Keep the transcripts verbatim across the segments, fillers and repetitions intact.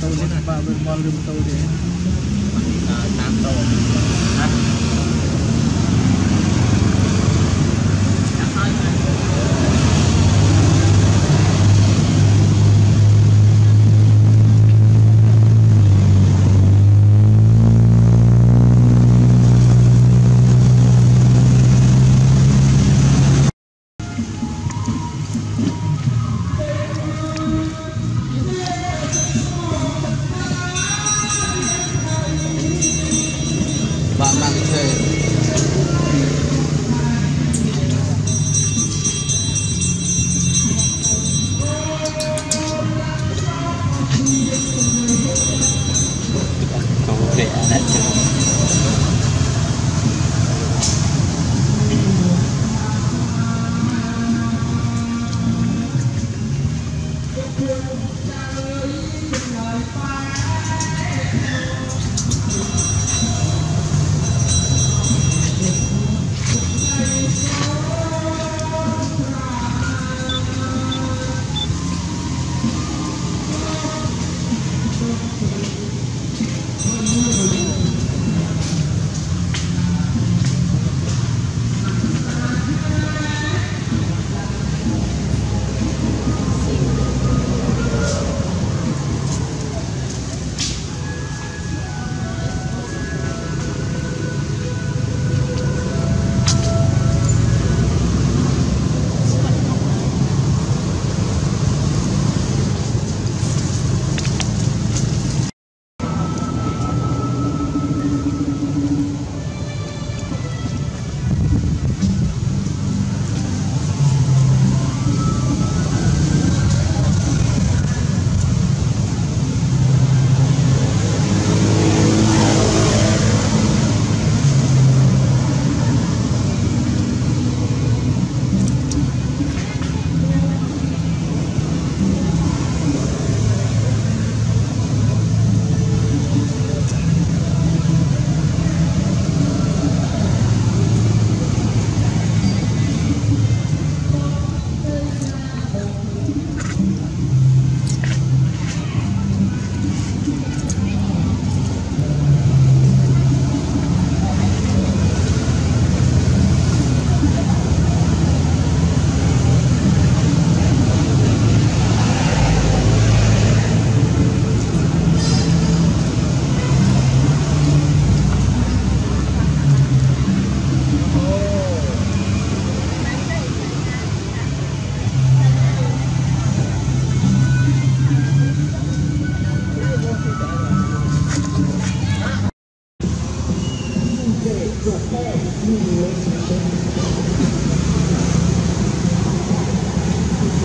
Tàu đến là ba bên con đường tàu để tám tàu.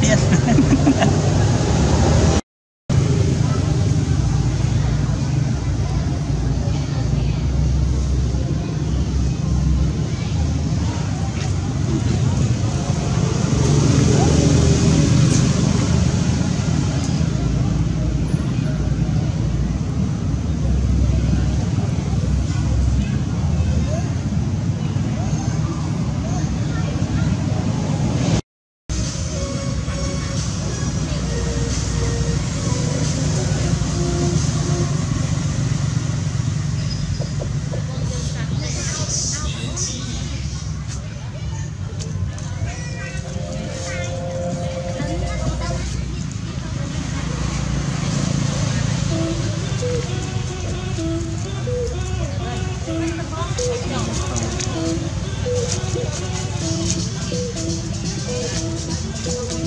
tiền. Thank you.